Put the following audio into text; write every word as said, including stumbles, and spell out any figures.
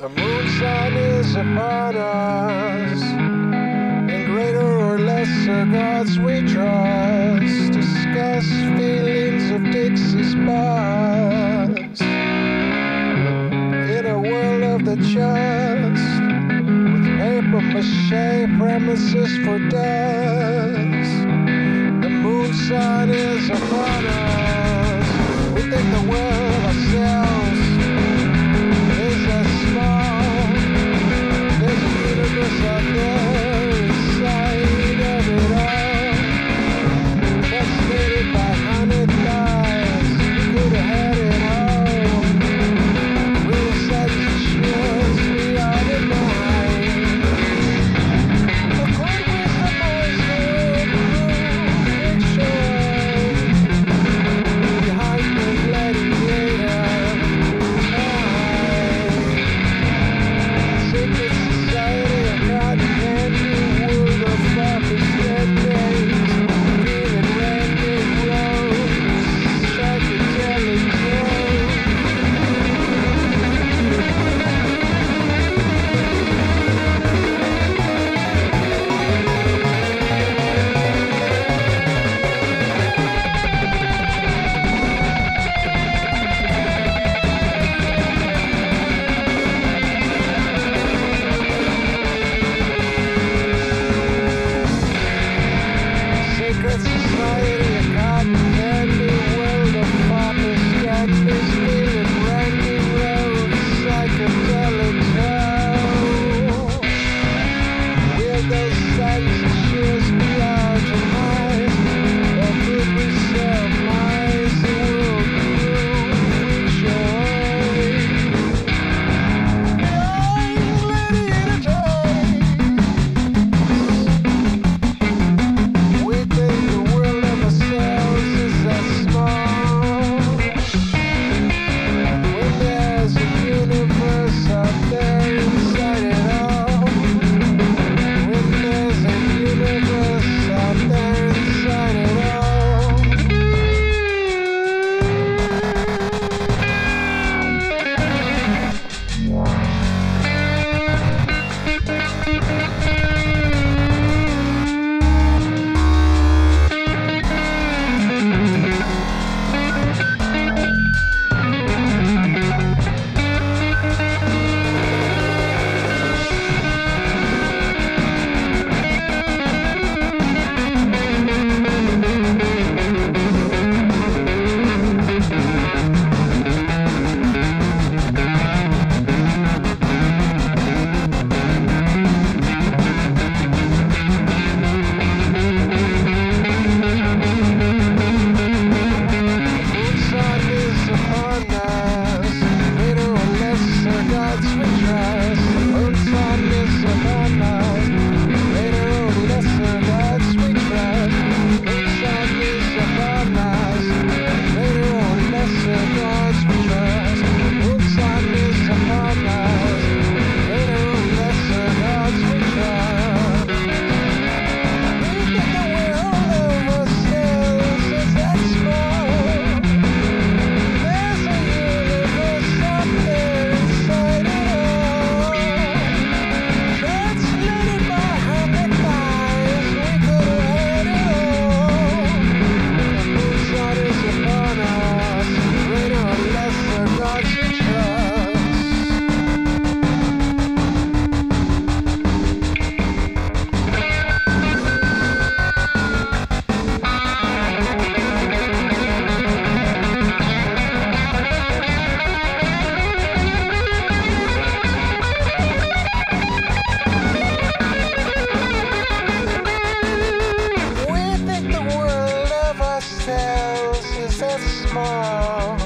The moonshine is upon us. In greater or lesser gods we trust. Discuss feelings of Dixie's past. In a world of the just, with paper mache premises for dust. The moonshine is upon us. Within the world ourselves. Is that small?